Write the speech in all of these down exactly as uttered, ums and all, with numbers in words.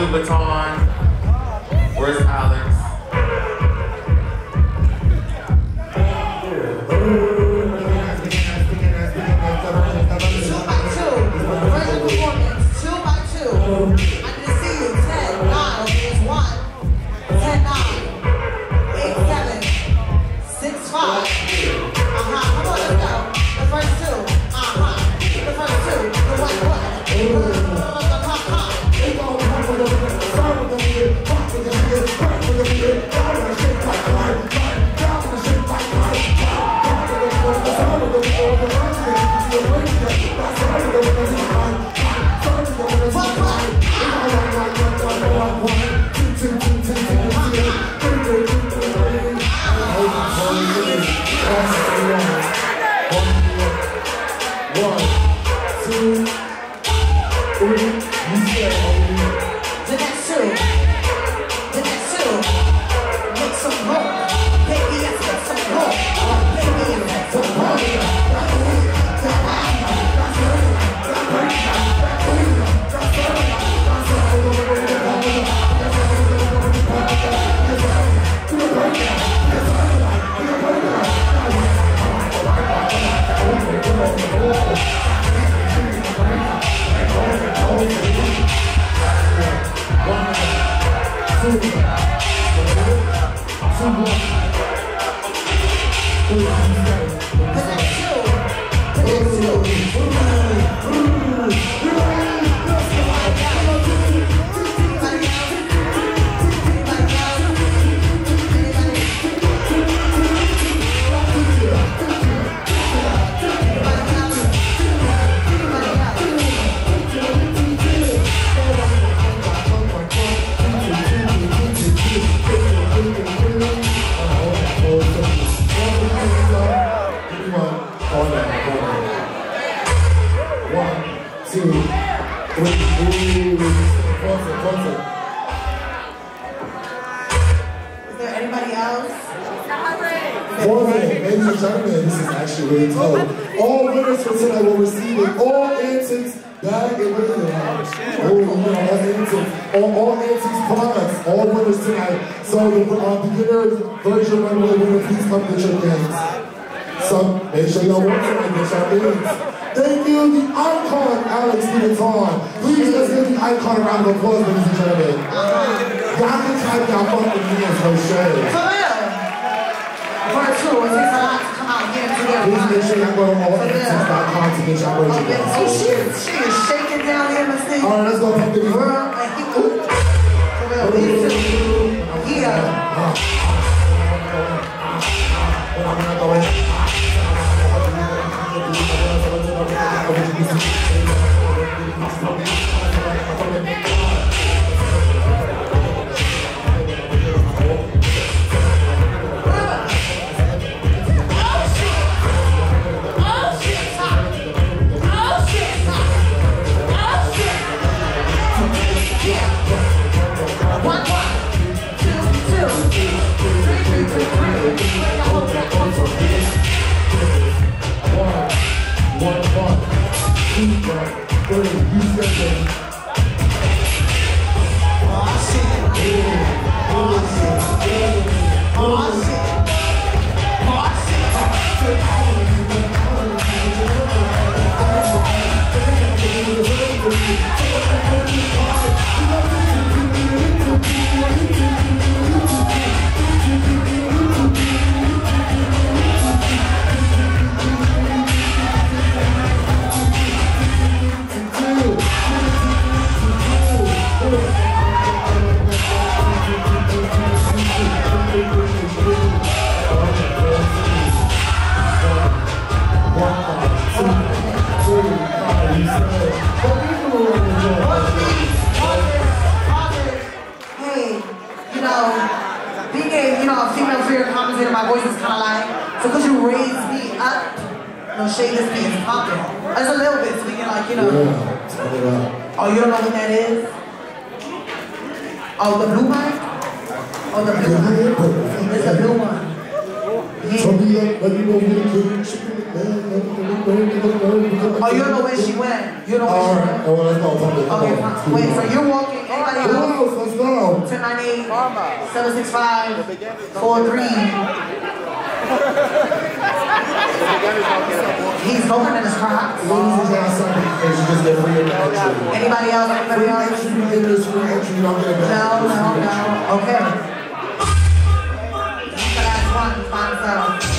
Louis Vuitton. Where's Alex? Oh, you don't know where she went. You don't know where she went. Alright, I want to know. Okay, fine. Wait, so you're walking. Anybody else? seven six five, four three. He's voting in his crop. Ladies and gentlemen. Anybody else? Anybody else? No, no, no. Okay. That's the last one. Final settle.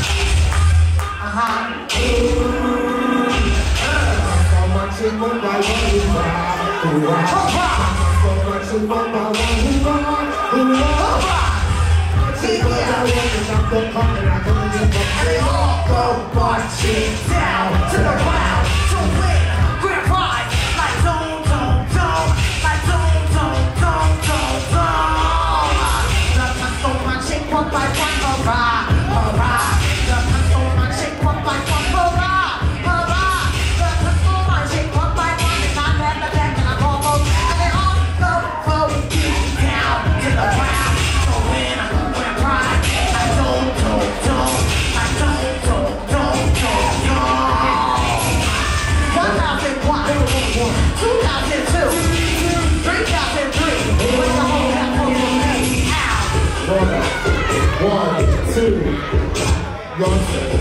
Go marching down to the ground. So win, grip high, like don't, don't, don't, like don't, don't, don't, don't, don't. So much shake one by one, hurrah, hurrah. So much shake one by one, hurrah, hurrah. So much shake one by one, and I'm at the back and I'm almost, and they all go, go, down to the ground. So win, grip high, like don't, don't, don't, like don't. Two, Johnson,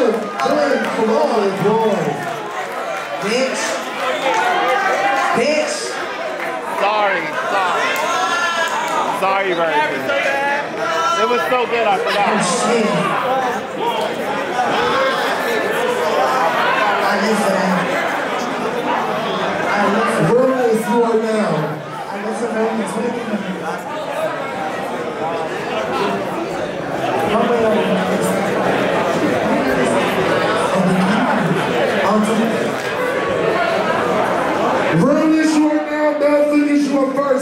Olive, Olive from Olive Boy. Bitch. Bitch. Sorry, sorry. Sorry, very good. It was so good, I forgot. I miss that. I miss where is you are now? I miss it very much.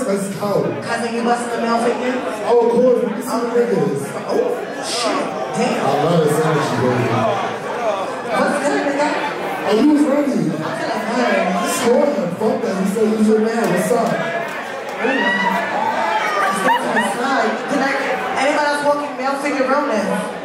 Let's go. Cousin, you busting the mouth again? Oh, cool. You can see the niggas. Oh, shit. Damn. I love this energy, baby. What's good, nigga? Oh, you was ready. I got a man. Score him. Fuck that. You said you was your man. What's up? Anyway. Let's go to the slide. Can I, anybody else walking male figure romance?